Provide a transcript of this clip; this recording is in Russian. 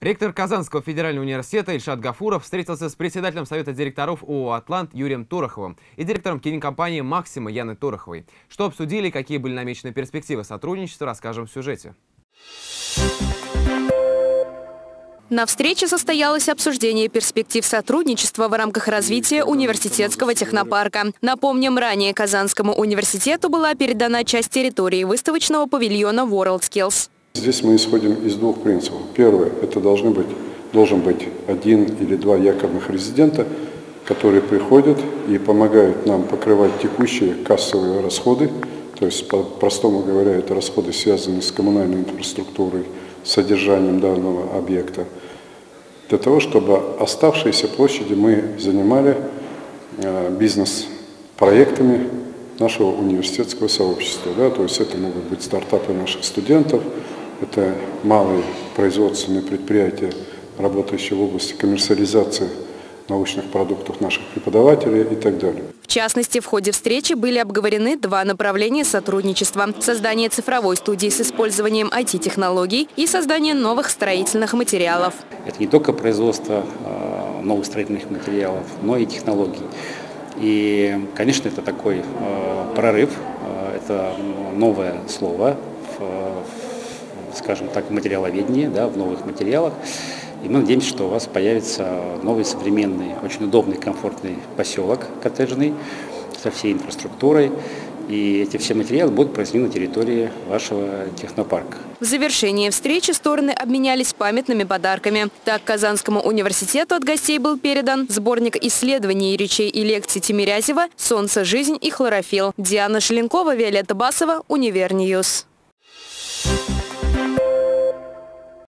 Ректор Казанского федерального университета Ильшат Гафуров встретился с председателем совета директоров ООО «Атлант» Юрием Тороховым и директором кинокомпании «Максима» Яной Тороховой. Что обсудили и какие были намечены перспективы сотрудничества, расскажем в сюжете. На встрече состоялось обсуждение перспектив сотрудничества в рамках развития университетского технопарка. Напомним, ранее Казанскому университету была передана часть территории выставочного павильона WorldSkills. Здесь мы исходим из двух принципов. Первое – это должен быть один или два якобных резидента, которые приходят и помогают нам покрывать текущие кассовые расходы. То есть, по-простому говоря, это расходы, связанные с коммунальной инфраструктурой, с содержанием данного объекта, для того, чтобы оставшиеся площади мы занимали бизнес-проектами нашего университетского сообщества. Да? То есть это могут быть стартапы наших студентов, это малые производственные предприятия, работающие в области коммерциализации научных продуктов наших преподавателей и так далее. В частности, в ходе встречи были обговорены два направления сотрудничества – создание цифровой студии с использованием IT-технологий и создание новых строительных материалов. Это не только производство новых строительных материалов, но и технологий. И, конечно, это такой прорыв, это новое слово, скажем так, в материаловедении, да, в новых материалах. И мы надеемся, что у вас появится новый, современный, очень удобный, комфортный поселок коттеджный со всей инфраструктурой. И эти все материалы будут произведены на территории вашего технопарка. В завершении встречи стороны обменялись памятными подарками. Так, Казанскому университету от гостей был передан сборник исследований, речей и лекций Тимирязева «Солнце, жизнь и хлорофил». Диана Шеленкова, Виолетта Басова, Универньюз.